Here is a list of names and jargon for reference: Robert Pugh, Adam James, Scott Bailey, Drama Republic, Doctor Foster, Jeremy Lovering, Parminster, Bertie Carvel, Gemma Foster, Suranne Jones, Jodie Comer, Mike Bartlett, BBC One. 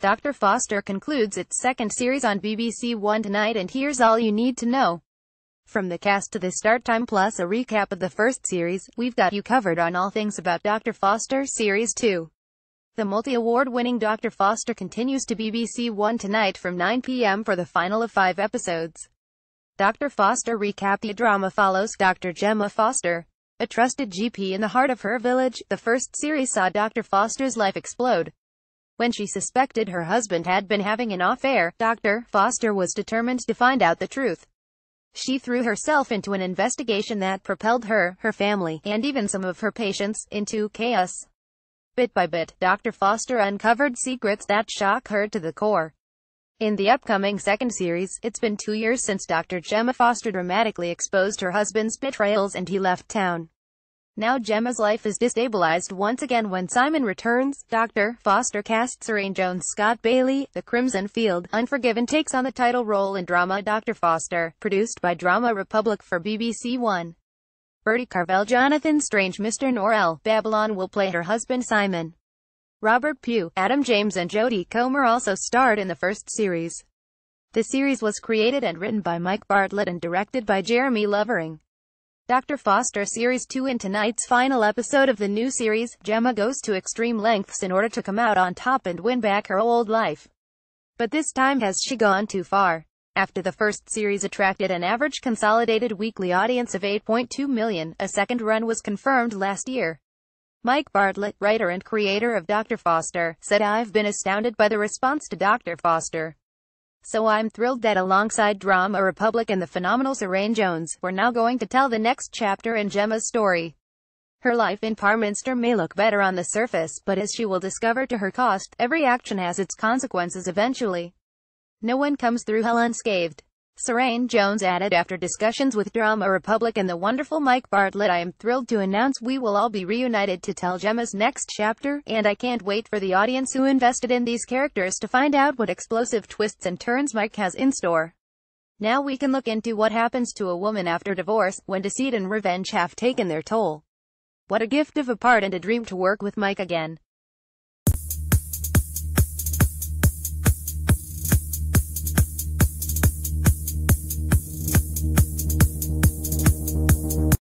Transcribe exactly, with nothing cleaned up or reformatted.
Doctor Foster concludes its second series on B B C One tonight, and here's all you need to know. From the cast to the start time plus a recap of the first series, we've got you covered on all things about Doctor Foster Series two. The multi-award-winning Doctor Foster continues to B B C One tonight from nine p m for the final of five episodes. Doctor Foster recap. The drama follows Doctor Gemma Foster, a trusted G P in the heart of her village. The first series saw Doctor Foster's life explode when she suspected her husband had been having an affair. Doctor Foster was determined to find out the truth. She threw herself into an investigation that propelled her, her family, and even some of her patients, into chaos. Bit by bit, Doctor Foster uncovered secrets that shock her to the core. In the upcoming second series, it's been two years since Doctor Gemma Foster dramatically exposed her husband's betrayals and he left town. Now Gemma's life is destabilized once again when Simon returns. Doctor Foster casts Suranne Jones. Scott Bailey, The Crimson Field, Unforgiven takes on the title role in drama Doctor Foster, produced by Drama Republic for B B C One. Bertie Carvel, Jonathan Strange, Mister Norrell, Babylon will play her husband Simon. Robert Pugh, Adam James and Jodie Comer also starred in the first series. The series was created and written by Mike Bartlett and directed by Jeremy Lovering. Doctor Foster Series two. In tonight's final episode of the new series, Gemma goes to extreme lengths in order to come out on top and win back her old life. But this time, has she gone too far? After the first series attracted an average consolidated weekly audience of eight point two million, a second run was confirmed last year. Mike Bartlett, writer and creator of Doctor Foster, said, "I've been astounded by the response to Doctor Foster. So I'm thrilled that alongside Drama Republic and the phenomenal Suranne Jones, we're now going to tell the next chapter in Gemma's story." Her life in Parminster may look better on the surface, but as she will discover to her cost, every action has its consequences eventually. No one comes through hell unscathed. Suranne Jones added, after discussions with Drama Republic and the wonderful Mike Bartlett, "I am thrilled to announce we will all be reunited to tell Gemma's next chapter, and I can't wait for the audience who invested in these characters to find out what explosive twists and turns Mike has in store. Now we can look into what happens to a woman after divorce, when deceit and revenge have taken their toll. What a gift of a part and a dream to work with Mike again."